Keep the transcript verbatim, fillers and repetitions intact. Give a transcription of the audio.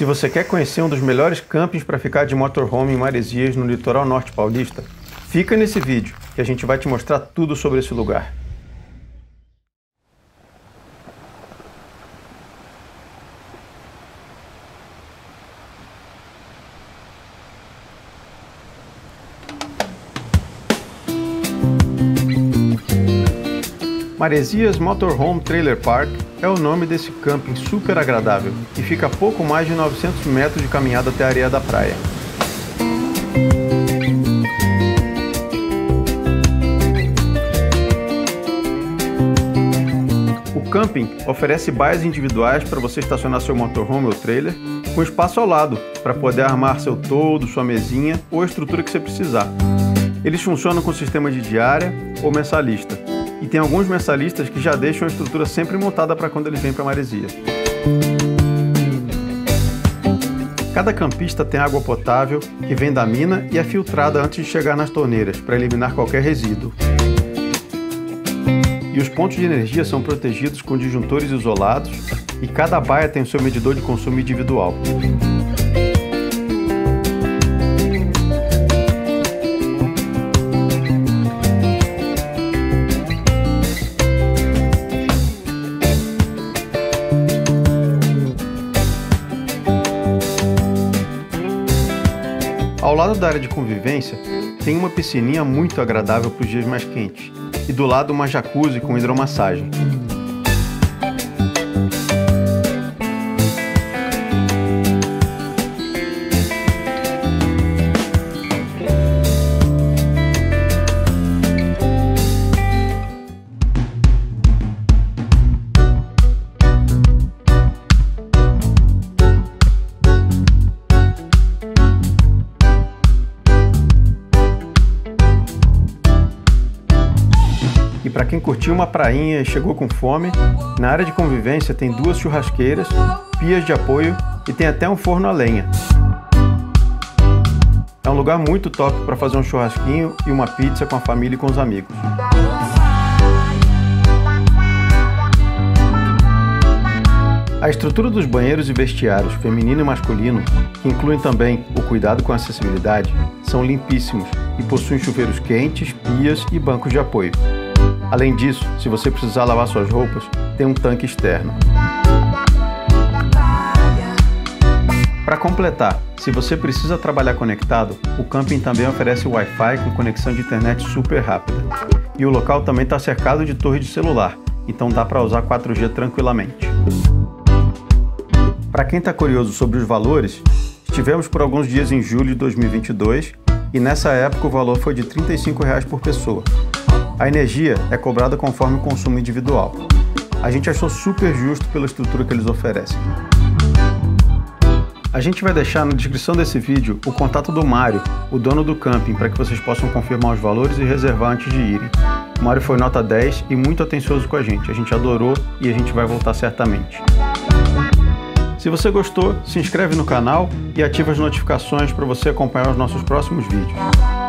Se você quer conhecer um dos melhores campings para ficar de motorhome em Maresias, no litoral norte paulista, fica nesse vídeo que a gente vai te mostrar tudo sobre esse lugar. Maresias Motorhome Trailer Park é o nome desse camping super agradável, que fica a pouco mais de novecentos metros de caminhada até a areia da praia. O camping oferece baias individuais para você estacionar seu motorhome ou trailer, com espaço ao lado para poder armar seu toldo, sua mesinha ou a estrutura que você precisar. Eles funcionam com sistema de diária ou mensalista. E tem alguns mensalistas que já deixam a estrutura sempre montada para quando eles vêm para Maresias. Cada campista tem água potável que vem da mina e é filtrada antes de chegar nas torneiras para eliminar qualquer resíduo. E os pontos de energia são protegidos com disjuntores isolados e cada baia tem o seu medidor de consumo individual. Ao lado da área de convivência, tem uma piscininha muito agradável para os dias mais quentes e do lado uma jacuzzi com hidromassagem. E para quem curtiu uma prainha e chegou com fome, na área de convivência tem duas churrasqueiras, pias de apoio e tem até um forno a lenha. É um lugar muito top para fazer um churrasquinho e uma pizza com a família e com os amigos. A estrutura dos banheiros e vestiários, feminino e masculino, que incluem também o cuidado com a acessibilidade, são limpíssimos e possuem chuveiros quentes, pias e bancos de apoio. Além disso, se você precisar lavar suas roupas, tem um tanque externo. Para completar, se você precisa trabalhar conectado, o camping também oferece Wi-Fi com conexão de internet super rápida. E o local também está cercado de torre de celular, então dá para usar quatro G tranquilamente. Para quem está curioso sobre os valores, estivemos por alguns dias em julho de dois mil e vinte e dois e nessa época o valor foi de trinta e cinco reais por pessoa. A energia é cobrada conforme o consumo individual. A gente achou super justo pela estrutura que eles oferecem. A gente vai deixar na descrição desse vídeo o contato do Mário, o dono do camping, para que vocês possam confirmar os valores e reservar antes de irem. O Mário foi nota dez e muito atencioso com a gente. A gente adorou e a gente vai voltar certamente. Se você gostou, se inscreve no canal e ativa as notificações para você acompanhar os nossos próximos vídeos.